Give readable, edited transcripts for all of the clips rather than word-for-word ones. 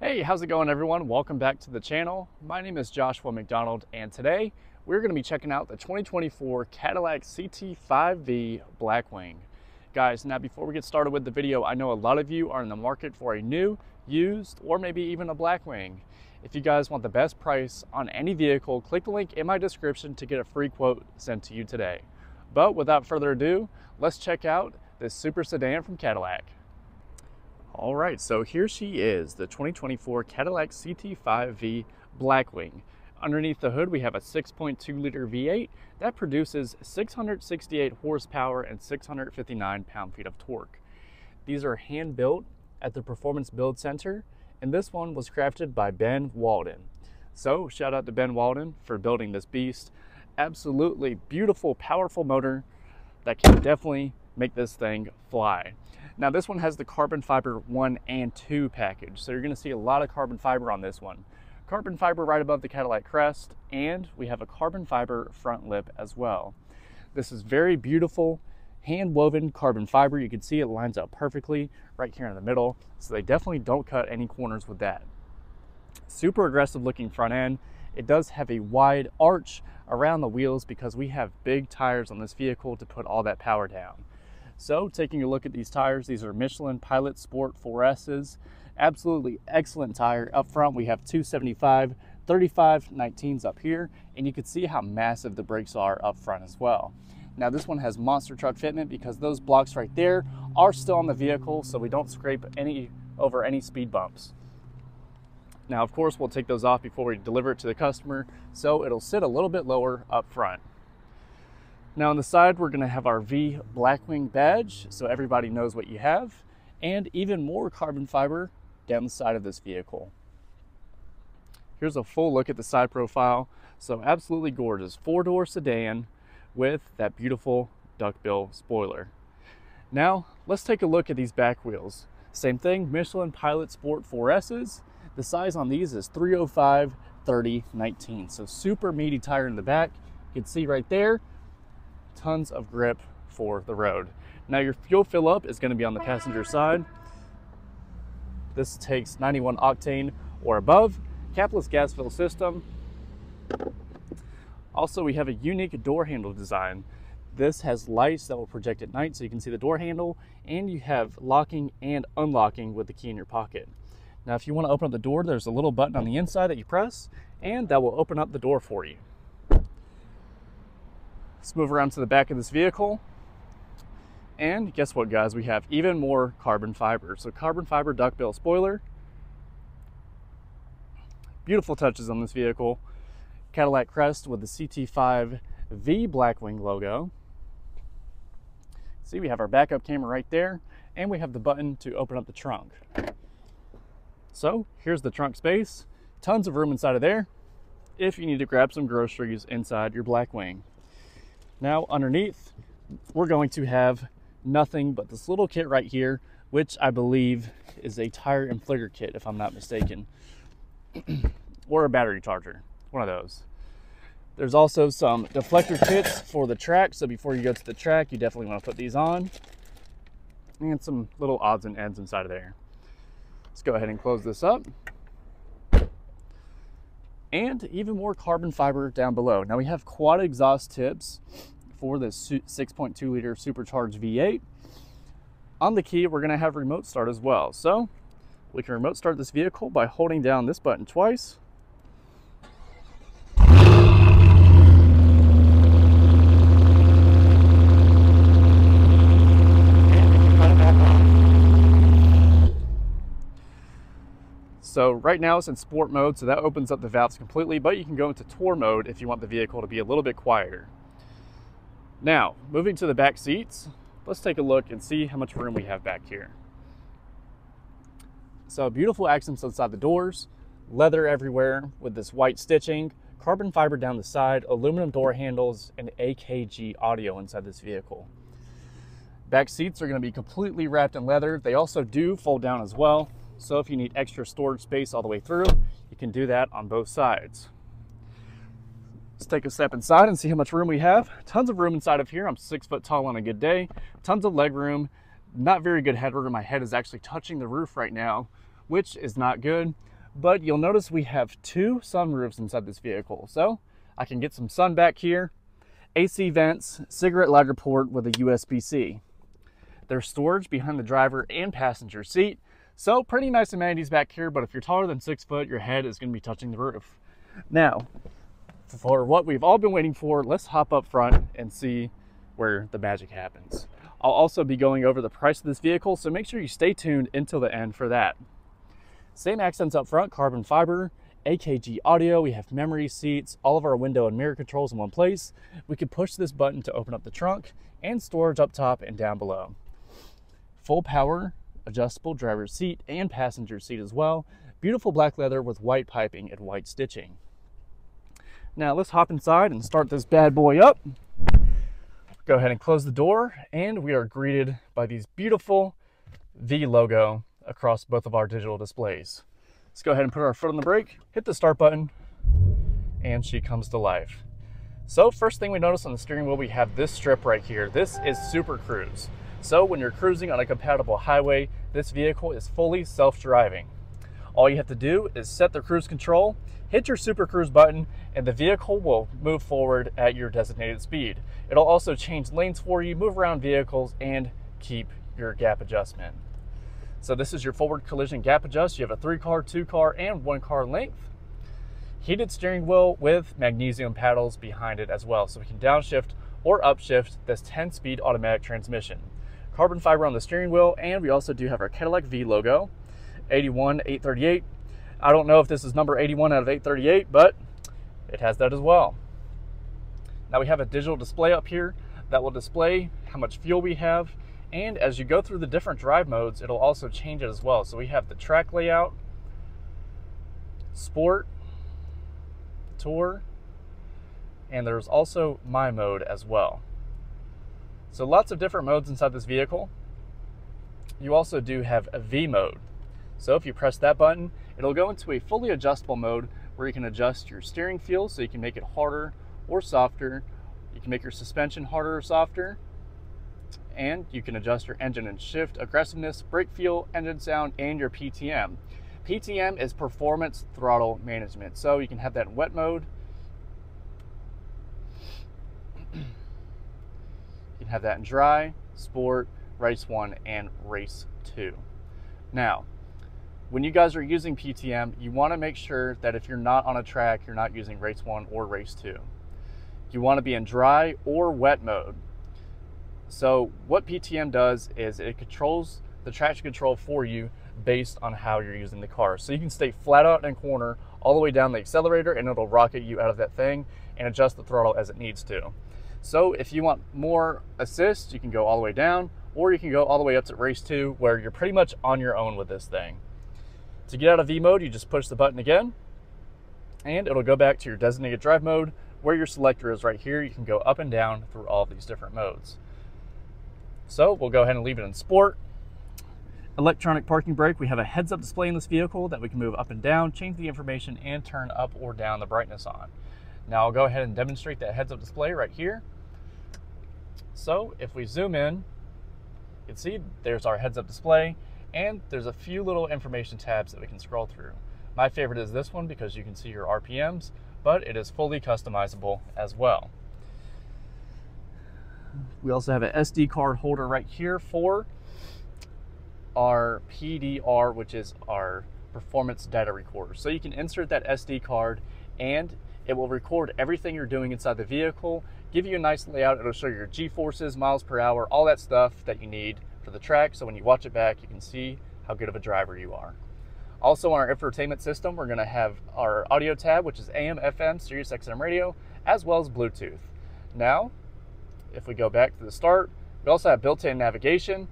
Hey, how's it going everyone? Welcome back to the channel. My name is Joshua McDonald and today we're going to be checking out the 2024 Cadillac CT5-V Blackwing. Guys, now before we get started with the video, I know a lot of you are in the market for a new, used, or maybe even a Blackwing. If you guys want the best price on any vehicle, click the link in my description to get a free quote sent to you today. But without further ado, let's check out this super sedan from Cadillac. All right, so here she is, the 2024 Cadillac CT5-V Blackwing. Underneath the hood, we have a 6.2 liter V8 that produces 668 horsepower and 659 pound-feet of torque. These are hand-built at the Performance Build Center, and this one was crafted by Ben Walden. So shout out to Ben Walden for building this beast. Absolutely beautiful, powerful motor that can definitely make this thing fly. Now this one has the carbon fiber 1 and 2 package. So you're gonna see a lot of carbon fiber on this one. Carbon fiber right above the Cadillac crest, and we have a carbon fiber front lip as well. This is very beautiful, hand woven carbon fiber. You can see it lines up perfectly right here in the middle. So they definitely don't cut any corners with that. Super aggressive looking front end. It does have a wide arch around the wheels because we have big tires on this vehicle to put all that power down. So taking a look at these tires, these are Michelin Pilot Sport 4S's. Absolutely excellent tire. Up front, we have 275, 35, 19s up here, and you can see how massive the brakes are up front as well. Now this one has monster truck fitment because those blocks right there are still on the vehicle, so we don't scrape over any speed bumps. Now, of course, we'll take those off before we deliver it to the customer, so it'll sit a little bit lower up front. Now on the side, we're gonna have our V Blackwing badge, so everybody knows what you have, and even more carbon fiber down the side of this vehicle. Here's a full look at the side profile. So absolutely gorgeous, 4-door sedan with that beautiful duckbill spoiler. Now let's take a look at these back wheels. Same thing, Michelin Pilot Sport 4S's. The size on these is 305, 30, 19. So super meaty tire in the back. You can see right there, tons of grip for the road. Now your fuel fill up is going to be on the passenger side. This takes 91 octane or above, capless gas fill system. Also, we have a unique door handle design. This has lights that will project at night so you can see the door handle, and you have locking and unlocking with the key in your pocket. Now if you want to open up the door, there's a little button on the inside that you press and that will open up the door for you. Let's move around to the back of this vehicle. And guess what, guys? We have even more carbon fiber. So carbon fiber duckbill spoiler. Beautiful touches on this vehicle. Cadillac crest with the CT5-V Blackwing logo. See, we have our backup camera right there, and we have the button to open up the trunk. So here's the trunk space. Tons of room inside of there if you need to grab some groceries inside your Blackwing. Now underneath, we're going to have nothing but this little kit right here, which I believe is a tire inflator kit, if I'm not mistaken, or a battery charger, one of those. There's also some deflector kits for the track. So before you go to the track, you definitely want to put these on, and some little odds and ends inside of there. Let's go ahead and close this up. And even more carbon fiber down below. Now we have quad exhaust tips for this 6.2 liter supercharged V8. On the key, we're gonna have remote start as well. So we can remote start this vehicle by holding down this button twice. So right now it's in sport mode, so that opens up the valves completely, but you can go into tour mode if you want the vehicle to be a little bit quieter. Now, moving to the back seats, let's take a look and see how much room we have back here. So beautiful accents inside the doors, leather everywhere with this white stitching, carbon fiber down the side, aluminum door handles, and AKG audio inside this vehicle. Back seats are going to be completely wrapped in leather. They also do fold down as well. So if you need extra storage space all the way through, you can do that on both sides. Let's take a step inside and see how much room we have. Tons of room inside of here. I'm 6 foot tall on a good day. Tons of leg room, not very good headroom. My head is actually touching the roof right now, which is not good. But you'll notice we have two sunroofs inside this vehicle, so I can get some sun back here. AC vents, cigarette lighter port with a USB-C. There's storage behind the driver and passenger seat, so pretty nice amenities back here, but if you're taller than 6 foot, your head is going to be touching the roof. Now, for what we've all been waiting for, let's hop up front and see where the magic happens. I'll also be going over the price of this vehicle, so make sure you stay tuned until the end for that. Same accents up front, carbon fiber, AKG audio, we have memory seats, all of our window and mirror controls in one place. We could push this button to open up the trunk, and storage up top and down below. Full power, adjustable driver's seat and passenger seat as well. Beautiful black leather with white piping and white stitching. Now let's hop inside and start this bad boy up. Go ahead and close the door, and we are greeted by these beautiful V logo across both of our digital displays. Let's go ahead and put our foot on the brake, hit the start button, and she comes to life. So first thing we notice on the steering wheel, we have this strip right here. This is Super Cruise. So when you're cruising on a compatible highway, this vehicle is fully self-driving. All you have to do is set the cruise control, hit your Super Cruise button, and the vehicle will move forward at your designated speed. It'll also change lanes for you, move around vehicles, and keep your gap adjustment. So this is your forward collision gap adjust. You have a 3-car, 2-car, and 1-car length. Heated steering wheel with magnesium paddles behind it as well, so we can downshift or upshift this 10-speed automatic transmission. Carbon fiber on the steering wheel, and we also do have our Cadillac V logo, 81838. I don't know if this is number 81 out of 838, but it has that as well. Now we have a digital display up here that will display how much fuel we have, and as you go through the different drive modes, it'll also change it as well. So we have the track layout, sport, tour, and there's also my mode as well. So lots of different modes inside this vehicle. You also do have a V mode. So if you press that button, it'll go into a fully adjustable mode where you can adjust your steering feel, so you can make it harder or softer. You can make your suspension harder or softer, and you can adjust your engine and shift, aggressiveness, brake feel, engine sound, and your PTM. PTM is performance throttle management. So you can have that in wet mode. You can have that in dry, sport, race 1, and race 2. Now, when you guys are using PTM, you want to make sure that if you're not on a track, you're not using race 1 or race 2. You want to be in dry or wet mode. So what PTM does is it controls the traction control for you based on how you're using the car. So you can stay flat out in a corner all the way down the accelerator, and it'll rocket you out of that thing and adjust the throttle as it needs to. So if you want more assist, you can go all the way down, or you can go all the way up to race 2, where you're pretty much on your own with this thing. To get out of V mode, you just push the button again, and it'll go back to your designated drive mode where your selector is right here. You can go up and down through all of these different modes. So we'll go ahead and leave it in sport. Electronic parking brake. We have a heads-up display in this vehicle that we can move up and down, change the information, and turn up or down the brightness on. Now I'll go ahead and demonstrate that heads-up display right here. So if we zoom in, you can see there's our heads-up display, and there's a few little information tabs that we can scroll through. My favorite is this one because you can see your RPMs, but it is fully customizable as well. We also have an SD card holder right here for our PDR, which is our performance data recorder. So you can insert that SD card, and it will record everything you're doing inside the vehicle, give you a nice layout. It'll show your G-forces, miles per hour, all that stuff that you need for the track. So when you watch it back, you can see how good of a driver you are. Also on our infotainment system, we're going to have our audio tab, which is AM, FM, Sirius XM radio, as well as Bluetooth. Now, if we go back to the start, we also have built-in navigation.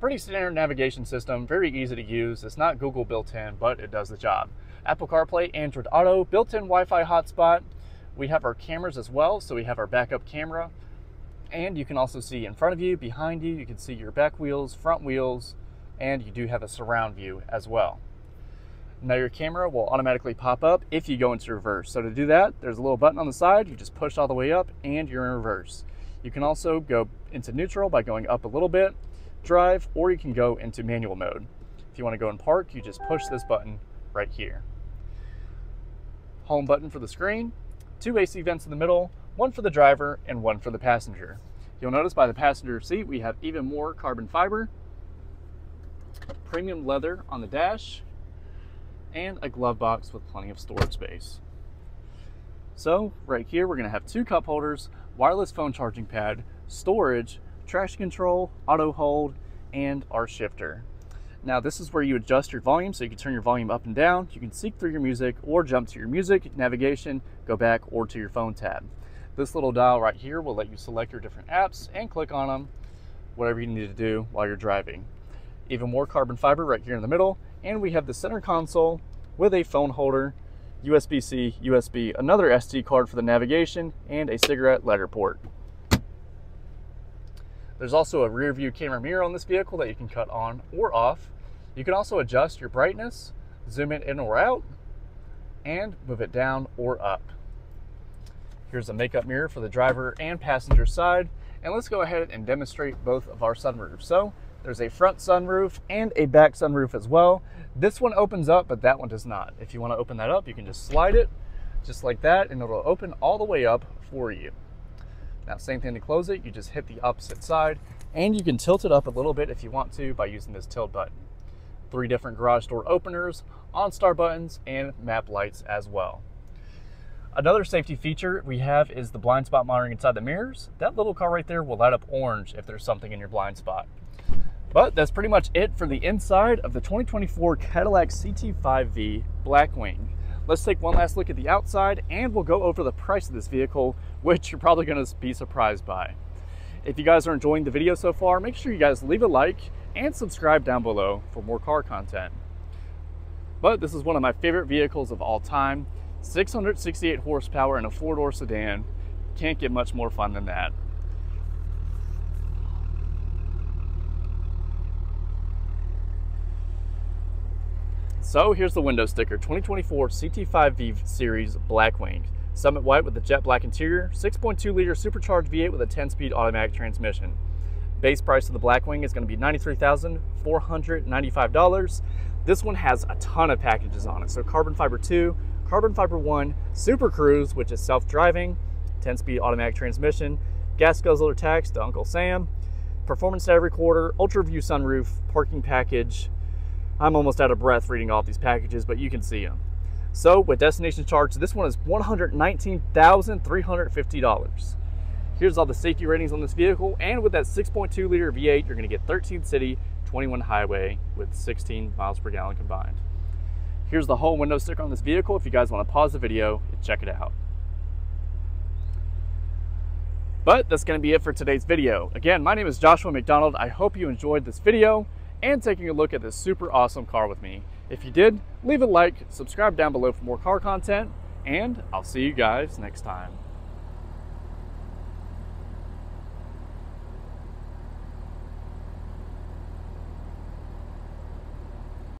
Pretty standard navigation system, very easy to use. It's not Google built-in, but it does the job. Apple CarPlay, Android Auto, built-in Wi-Fi hotspot. We have our cameras as well, so we have our backup camera. And you can also see in front of you, behind you, you can see your back wheels, front wheels, and you do have a surround view as well. Now your camera will automatically pop up if you go into reverse. So to do that, there's a little button on the side. You just push all the way up, and you're in reverse. You can also go into neutral by going up a little bit, drive, or you can go into manual mode. If you want to go and park, you just push this button right here. Home button for the screen, two AC vents in the middle, one for the driver and one for the passenger. You'll notice by the passenger seat, we have even more carbon fiber, premium leather on the dash, and a glove box with plenty of storage space. So right here, we're gonna have two cup holders, wireless phone charging pad, storage, traction control, auto hold, and our shifter. Now this is where you adjust your volume, so you can turn your volume up and down. You can seek through your music or jump to your music, navigation, go back, or to your phone tab. This little dial right here will let you select your different apps and click on them, whatever you need to do while you're driving. Even more carbon fiber right here in the middle, and we have the center console with a phone holder, USB-C, USB, another SD card for the navigation, and a cigarette lighter port. There's also a rear view camera mirror on this vehicle that you can cut on or off. You can also adjust your brightness, zoom it in or out, and move it down or up. Here's a makeup mirror for the driver and passenger side. And let's go ahead and demonstrate both of our sunroofs. So there's a front sunroof and a back sunroof as well. This one opens up, but that one does not. If you want to open that up, you can just slide it just like that, and it'll open all the way up for you. Now, same thing to close it, you just hit the opposite side, and you can tilt it up a little bit if you want to by using this tilt button. Three different garage door openers, OnStar buttons, and map lights as well. Another safety feature we have is the blind spot monitoring inside the mirrors. That little car right there will light up orange if there's something in your blind spot. But that's pretty much it for the inside of the 2024 Cadillac CT5-V Blackwing. Let's take one last look at the outside, and we'll go over the price of this vehicle, which you're probably going to be surprised by. If you guys are enjoying the video so far, make sure you guys leave a like and subscribe down below for more car content. But this is one of my favorite vehicles of all time. 668 horsepower in a four-door sedan. Can't get much more fun than that. So here's the window sticker, 2024 CT5-V Series Blackwing. Summit white with the jet black interior, 6.2 liter supercharged V8 with a 10-speed automatic transmission. Base price of the Blackwing is going to be $93,495. This one has a ton of packages on it. So carbon fiber 2, carbon fiber 1, Super Cruise, which is self-driving, 10-speed automatic transmission, gas guzzler tax to Uncle Sam, performance data recorder, ultra view sunroof, parking package. I'm almost out of breath reading all these packages, but you can see them. So with destination charge, this one is $119,350. Here's all the safety ratings on this vehicle. And with that 6.2 liter V8, you're gonna get 13 city, 21 highway with 16 miles per gallon combined. Here's the whole window sticker on this vehicle. If you guys wanna pause the video and check it out. But that's gonna be it for today's video. Again, my name is Joshua McDonald. I hope you enjoyed this video and taking a look at this super awesome car with me. If you did, leave a like, subscribe down below for more car content, and I'll see you guys next time.